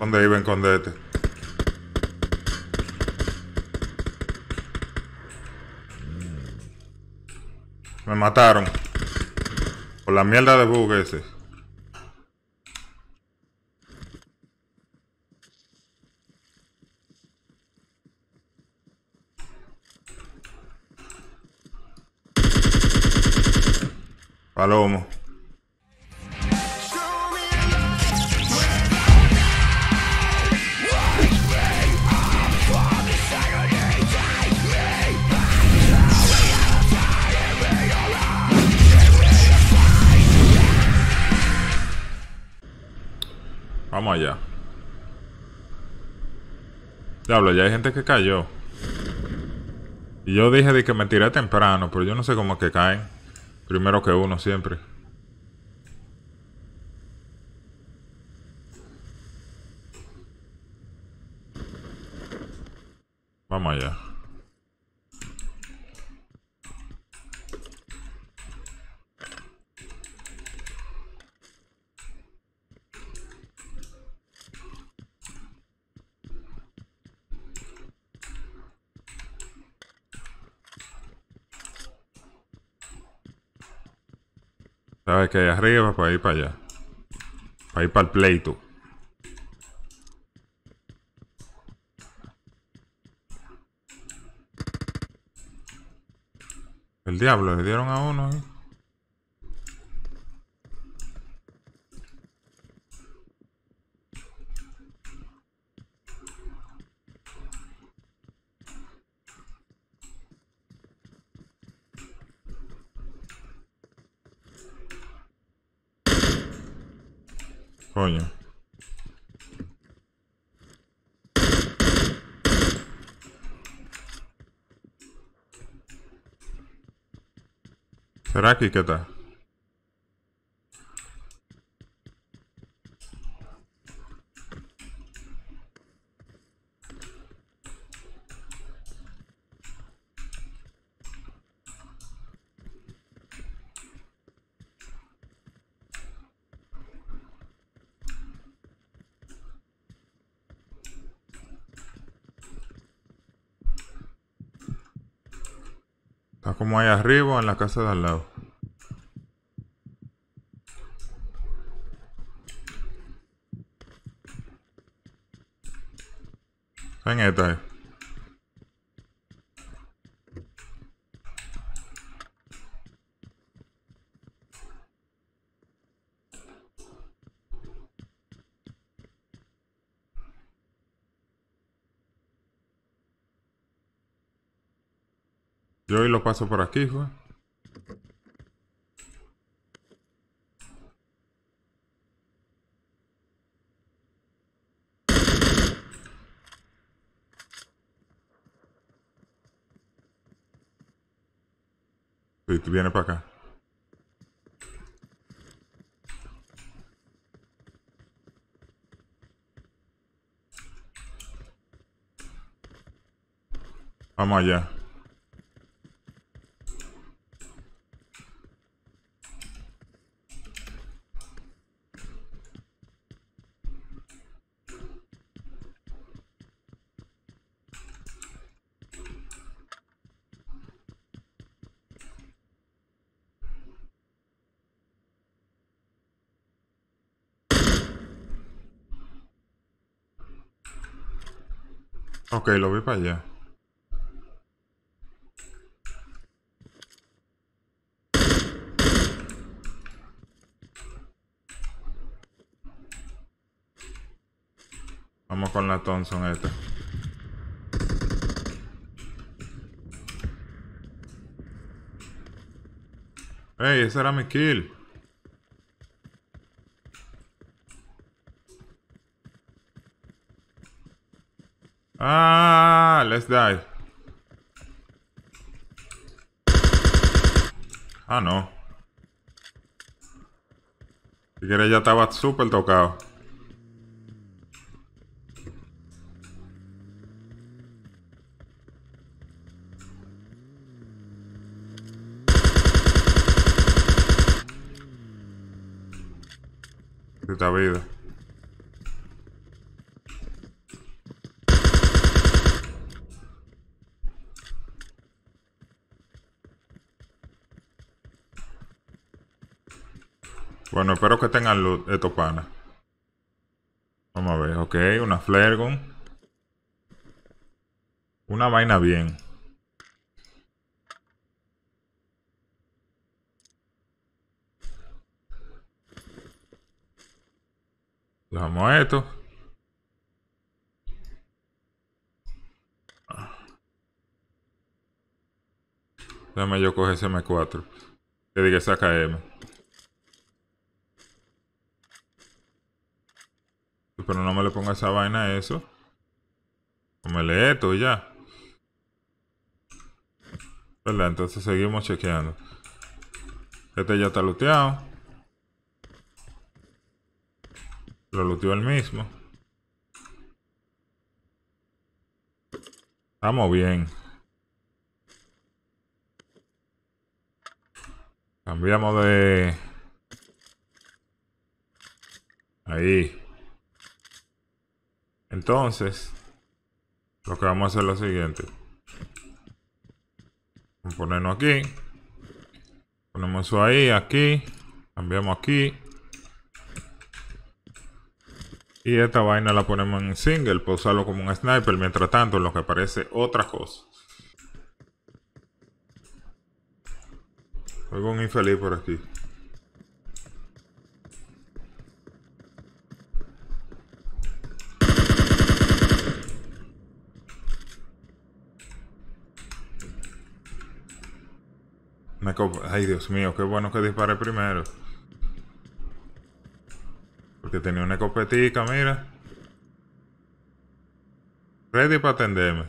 ¿Dónde iba a esconderte? Me mataron. Por la mierda de bug ese. Palomo. Vamos allá. Diablo, ya hay gente que cayó. Y yo dije de que me tiré temprano, pero yo no sé cómo es que caen. Primero que uno siempre. Vamos allá. Sabes que hay arriba para ir para allá. Para ir para el pleito. El diablo, le dieron a uno, ¿eh? Coño. ¿Será aquí qué tal? Está como ahí arriba en la casa de al lado. Está en esta, Yo hoy lo paso por aquí, fue. Y tú vienes para acá. Vamos allá. Ok, lo vi para allá. Vamos con la Thompson esta. Ey, ese era mi kill. Ah, let's die. Ah, no. Si quieres, ya estaba súper tocado. Esta vida. Bueno, espero que tengan loot estos panas. Vamos a ver, ok, una flare gun. Una vaina bien. Dejamos esto. Déjame yo coger ese M4. Que diga saca M. Pero no me le ponga esa vaina a eso. Póngale esto y ya. ¿Verdad? Entonces seguimos chequeando. Este ya está looteado. Lo looteó el mismo. Estamos bien. Cambiamos de... Ahí. Entonces, lo que vamos a hacer es lo siguiente. Vamos a ponernos aquí. Ponemos eso ahí, aquí. Cambiamos aquí. Y esta vaina la ponemos en single para usarlo como un sniper. Mientras tanto, en lo que aparece otra cosa. Oigo un infeliz por aquí. Ay, Dios mío, qué bueno que disparé primero. Porque tenía una escopetica, mira. Ready para atenderme.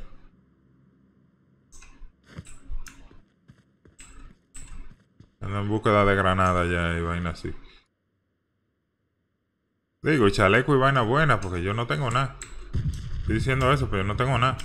Ando en búsqueda de granada ya y vaina así. Digo, y chaleco y vaina buena, porque yo no tengo nada. Estoy diciendo eso, pero yo no tengo nada.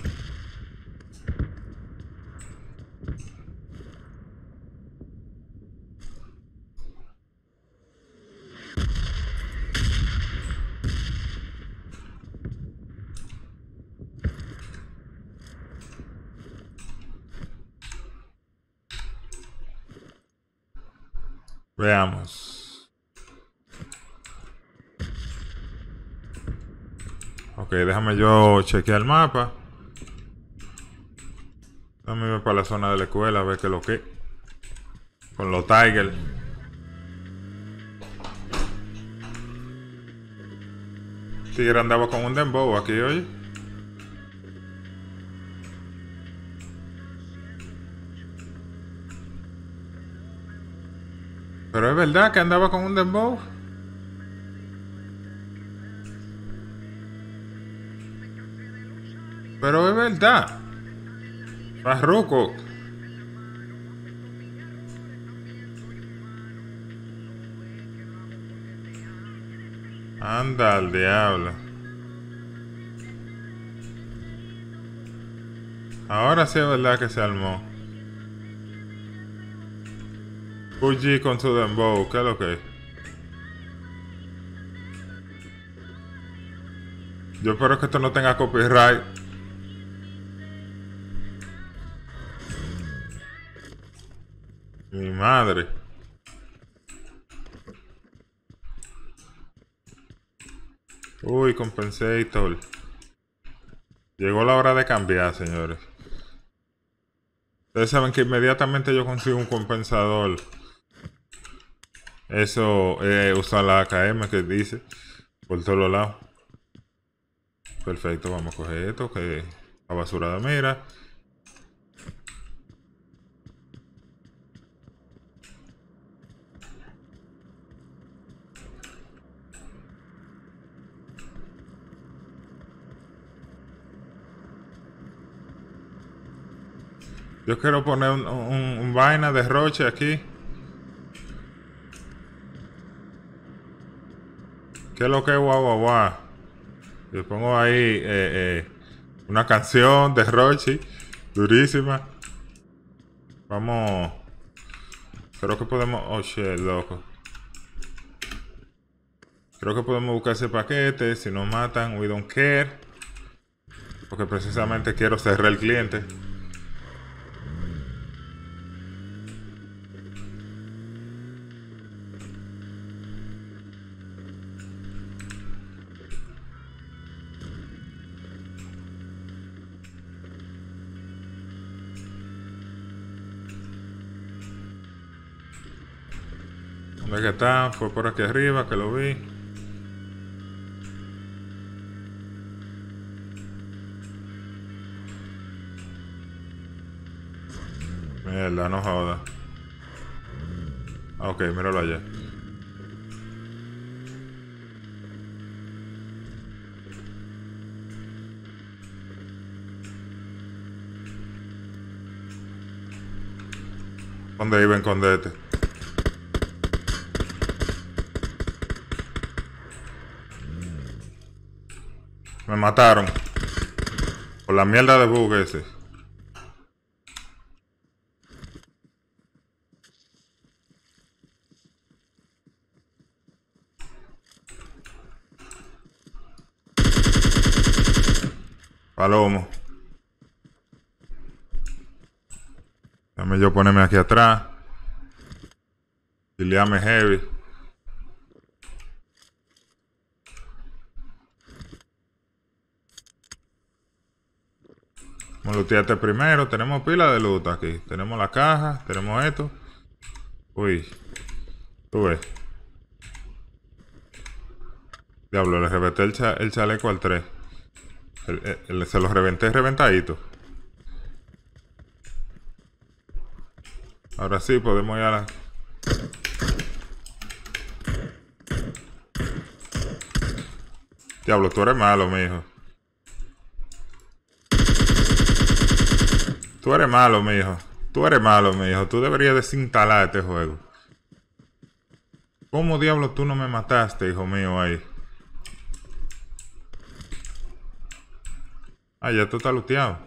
Veamos. Ok, déjame yo chequear el mapa. Déjame ir para la zona de la escuela a ver qué es lo que. Con los Tiger. Tigre andaba con un dembow aquí, oye. Pero es verdad que andaba con un dembow. Pero es verdad. Farruko. Anda al diablo. Ahora sí es verdad que se armó. Fuji con su dembow, ¿qué es lo que es? Yo espero que esto no tenga copyright. Mi madre. Uy, compensator. Llegó la hora de cambiar, señores. Ustedes saben que inmediatamente yo consigo un compensador. Eso es usar la AKM que dice por todos lados. Perfecto, vamos a coger esto que a basura de mira. Yo quiero poner un vaina de roche aquí. ¿Qué es lo que es guau guau guau? Le pongo ahí una canción de Rochi, durísima. Vamos. Creo que podemos. Oh shit, loco. Creo que podemos buscar ese paquete. Si nos matan, we don't care. Porque precisamente quiero cerrar el cliente. ¿Dónde que está? Fue por aquí arriba que lo vi. Mierda, no joda. Ok, míralo allá. ¿Dónde iba a esconderte? Me mataron. Por la mierda de bug ese. Palomo. Déjame yo ponerme aquí atrás. Y le llame heavy. Vamos a lootearte primero. Tenemos pila de loot aquí. Tenemos la caja. Tenemos esto. Uy. Tú ves. Diablo, le reventé el chaleco al 3. Se los reventé reventadito. Ahora sí podemos ir a la... Diablo, tú eres malo, mijo. Tú eres malo, mijo. Tú eres malo, mijo. Tú deberías desinstalar este juego. ¿Cómo diablo tú no me mataste, hijo mío, ahí? Ah, ya tú estás looteado.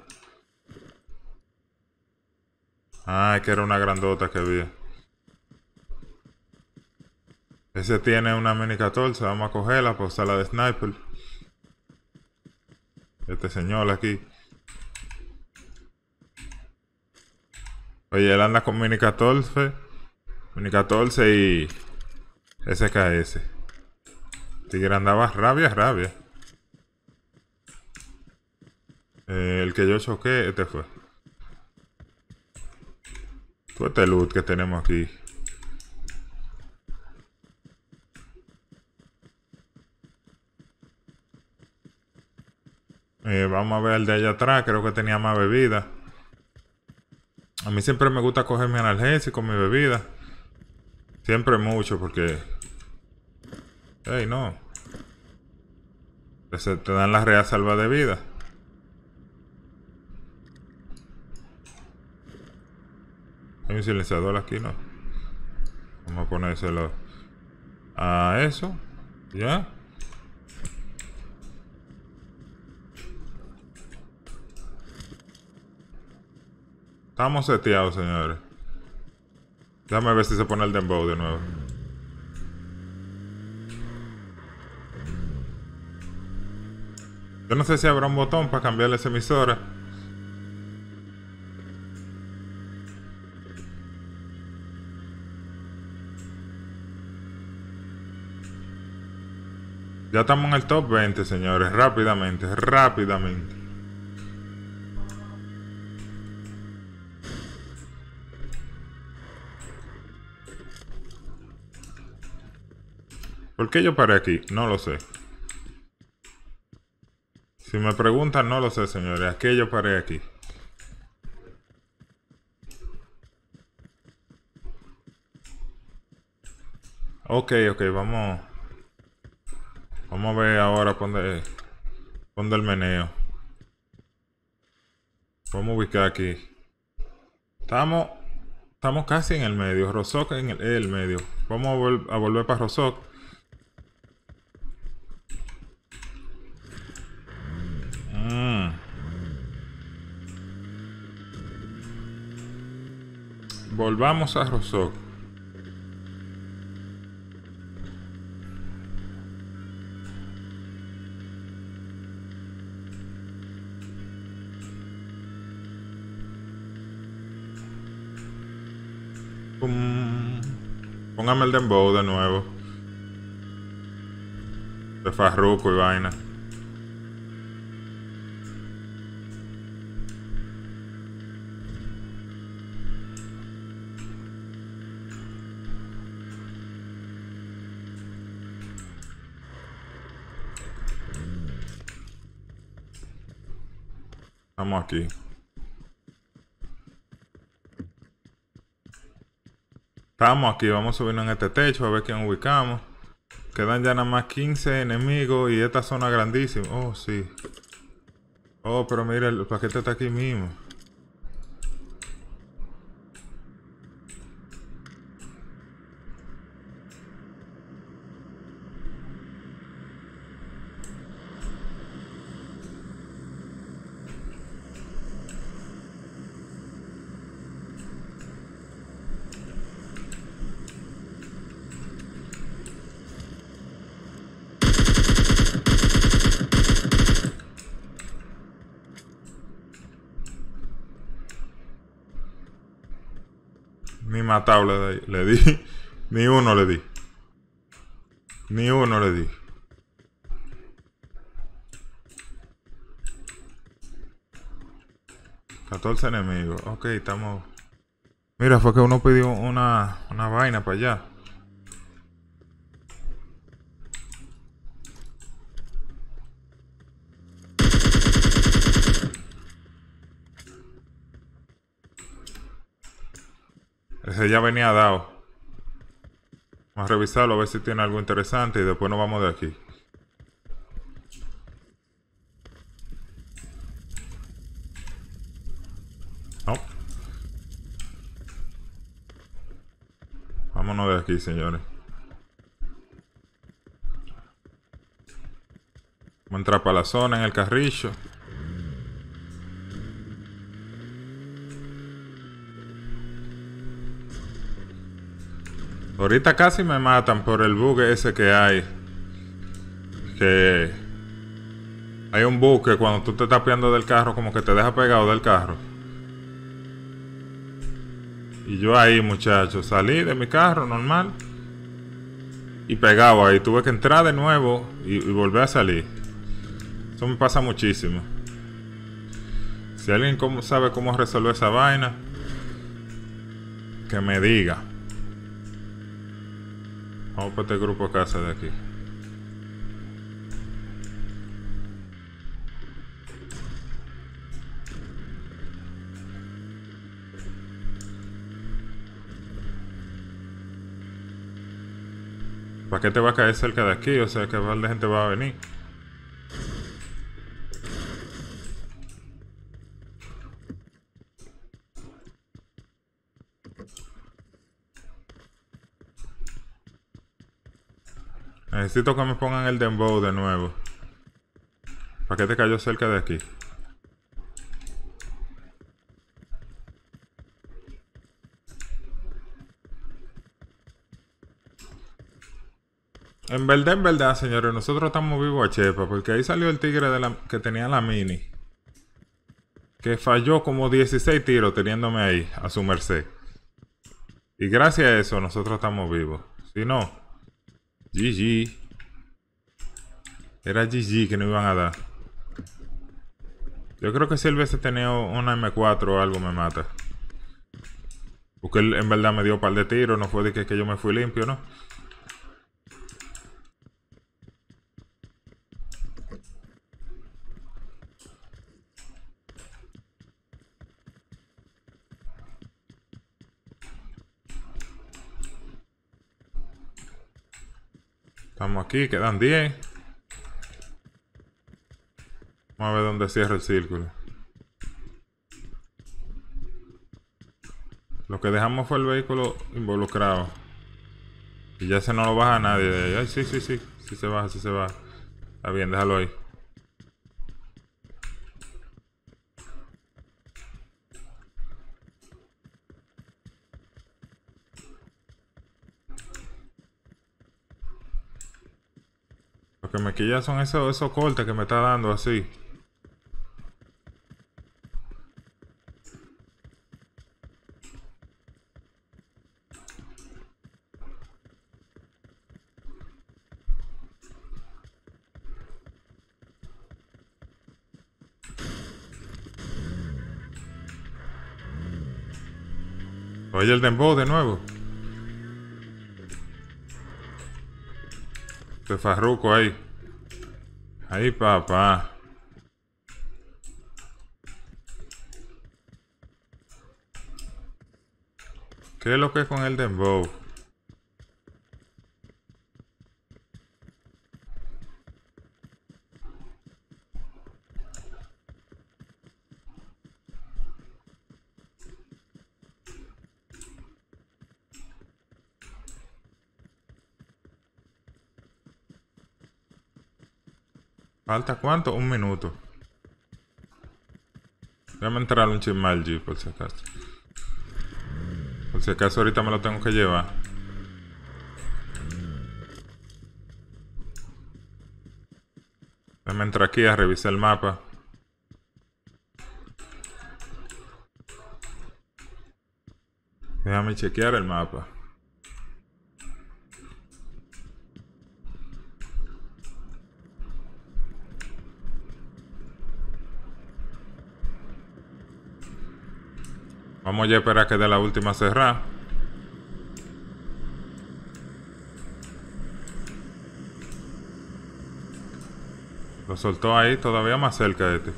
Ah, que era una grandota que vi. Ese tiene una mini 14, vamos a cogerla para usarla de sniper. Este señor aquí. Oye, él anda con mini 14. Mini 14 y... SKS. Tigre andaba rabia, rabia. El que yo choqué, este fue. Todo este loot que tenemos aquí. Vamos a ver el de allá atrás, creo que tenía más bebida. A mí siempre me gusta coger mi analgésico, mi bebida. Siempre mucho porque... ¡Ey, no! Se te dan las reas salvas de vida. Hay un silenciador aquí, ¿no? Vamos a ponérselo a eso. ¿Ya? Estamos seteados, señores. Déjame ver si se pone el dembow de nuevo. Yo no sé si habrá un botón para cambiarle esa emisora. Ya estamos en el top 20, señores. Rápidamente, rápidamente. ¿Por qué yo paré aquí? No lo sé. Si me preguntan, no lo sé, señores. ¿A qué yo paré aquí? Ok, vamos... Vamos a ver ahora dónde el meneo. Vamos a ubicar aquí. Estamos casi en el medio. Rosok en el medio. Vamos a volver para Rosok. Volvamos a Rosok. Póngame el dembow de nuevo. De Farruko y vaina. Estamos aquí. Estamos aquí, vamos a subirnos en este techo a ver quién ubicamos. Quedan ya nada más 15 enemigos y esta zona grandísima. Oh, sí. Oh, pero mira, el paquete está aquí mismo. Ni matado le di. Ni uno le di. Ni uno le di. ...14 enemigos. Ok, estamos... Mira, fue que uno pidió una vaina para allá. Ese ya venía dado. Vamos a revisarlo a ver si tiene algo interesante y después nos vamos de aquí. No. Vámonos de aquí, señores. Vamos a entrar para la zona en el carrillo. Ahorita casi me matan por el bug ese que hay. Que... hay un bug que cuando tú te estás tapeando del carro, como que te deja pegado del carro. Y yo ahí, muchachos, salí de mi carro normal. Y pegado ahí. Tuve que entrar de nuevo y volver a salir. Eso me pasa muchísimo. Si alguien sabe cómo resolver esa vaina, que me diga. Vamos para este grupo casa de aquí. ¿Para qué te va a caer cerca de aquí? O sea que la gente va a venir. Necesito que me pongan el dembow de nuevo. ¿Para qué te cayó cerca de aquí? En verdad, señores, nosotros estamos vivos a chepa. Porque ahí salió el tigre de que tenía la mini. Que falló como 16 tiros teniéndome ahí, a su merced. Y gracias a eso, nosotros estamos vivos. Si no... GG. Era GG que no iban a dar. Yo creo que si él hubiese tenido una M4 o algo me mata. Porque él en verdad me dio un par de tiros. No fue de que yo me fui limpio, ¿no? Estamos aquí, quedan 10. Vamos a ver dónde cierra el círculo. Lo que dejamos fue el vehículo involucrado. Y ya se no lo baja nadie de ahí. Ay, sí, sí, sí. Sí se baja, sí se baja. Está bien, déjalo ahí. Lo que me quilla son esos cortes que me está dando así. Oye el dembow de nuevo. Este farruco ahí. Ahí, papá. ¿Qué es lo que es con el dembow? ¿Falta cuánto? 1 minuto. Déjame entrar un chisme al Jeep por si acaso. Por si acaso ahorita me lo tengo que llevar. Déjame entrar aquí a revisar el mapa. Déjame chequear el mapa. Vamos a esperar que dé la última cerrada. Lo soltó ahí, todavía más cerca de ti.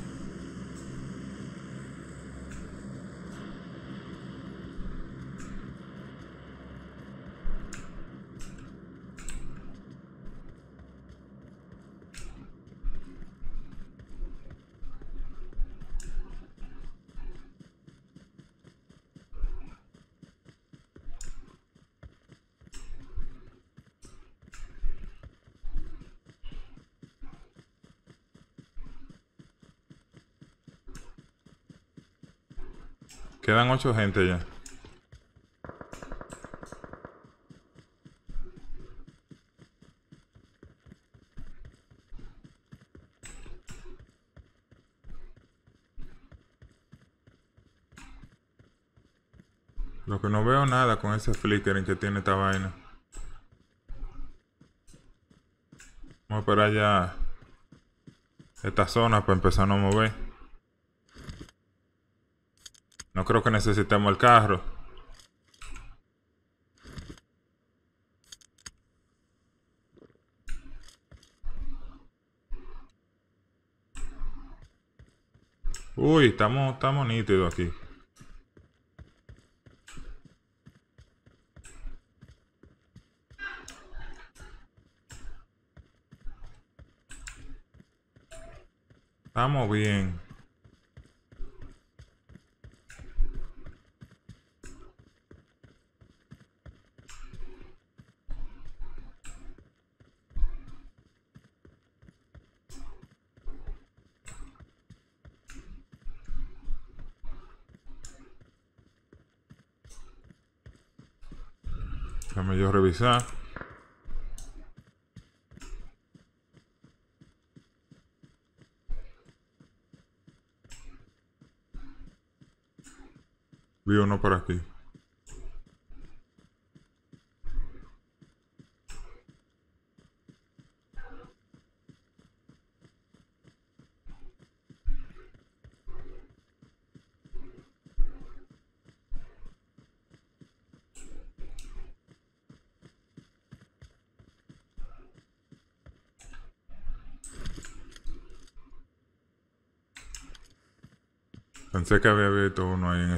Quedan 8 gente ya. Lo que no veo nada con ese flickering que tiene esta vaina. Vamos a esperar ya esta zona para empezar a no mover. No creo que necesitemos el carro. Uy, estamos nítidos aquí. Estamos bien. Déjame yo revisar. Vi uno por aquí. Pensé que había visto uno ahí en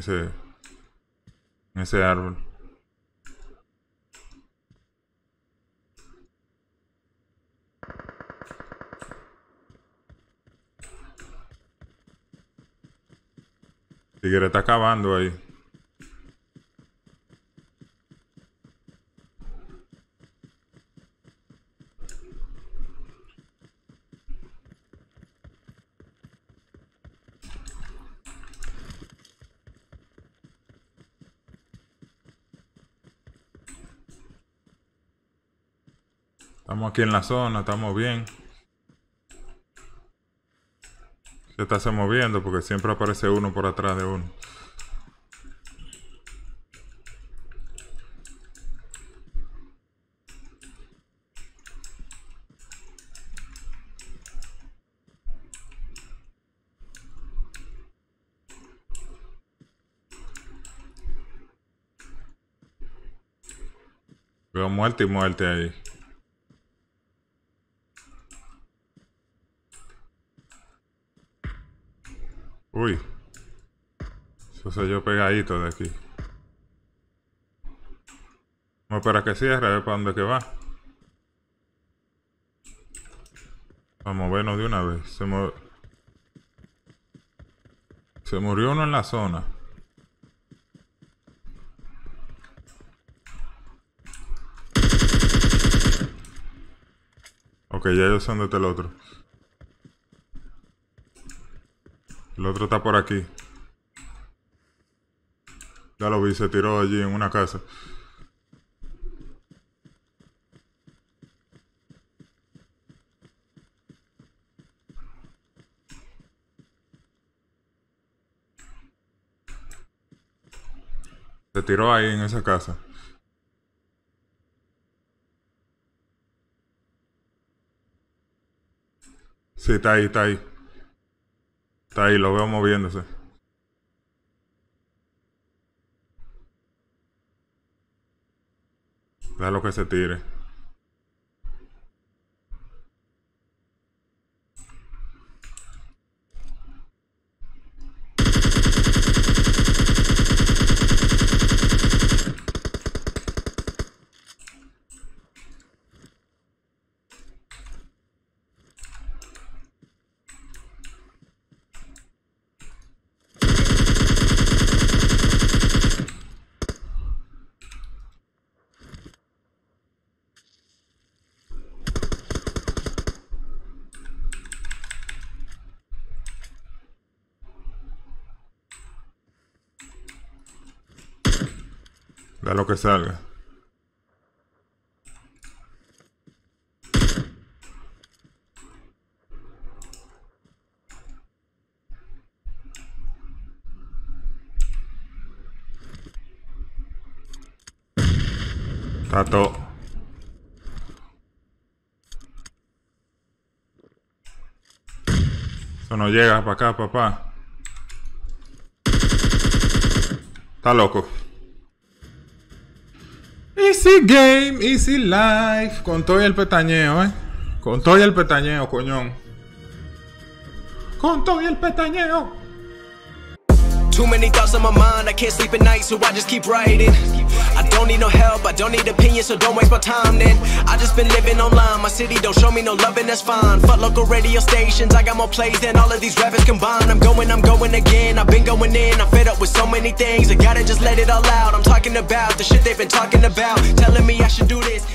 ese árbol. Tigre está acabando ahí. Estamos aquí en la zona, estamos bien. Se está moviendo porque siempre aparece uno por atrás de uno. Veo muerte y muerte ahí. Uy, eso soy yo pegadito de aquí. Voy para que cierre, a ver para dónde que va. Vamos a movernos de una vez. Se murió uno en la zona. Ok, ya yo sé dónde está el otro. El otro está por aquí. Ya lo vi, se tiró allí en una casa. Se tiró ahí en esa casa. Sí, está ahí, está ahí. Está ahí, lo veo moviéndose. Da lo que se tire. Da lo que salga. Tato. Eso no llega para acá, papá. Está loco. Easy game, easy life. Con todo y el pestañeo, Con todo y el pestañeo, coñón. Con todo y el pestañeo. Too many thoughts on my mind, I can't sleep at night, so I just keep writing. I don't need no help, I don't need opinions, so don't waste my time then. I just been living online, my city don't show me no loving, that's fine. Fuck local radio stations, I got more plays than all of these rappers combined. I'm going again, I've been going in, I'm fed up with so many things. I gotta just let it all out, I'm talking about the shit they've been talking about. Telling me I should do this.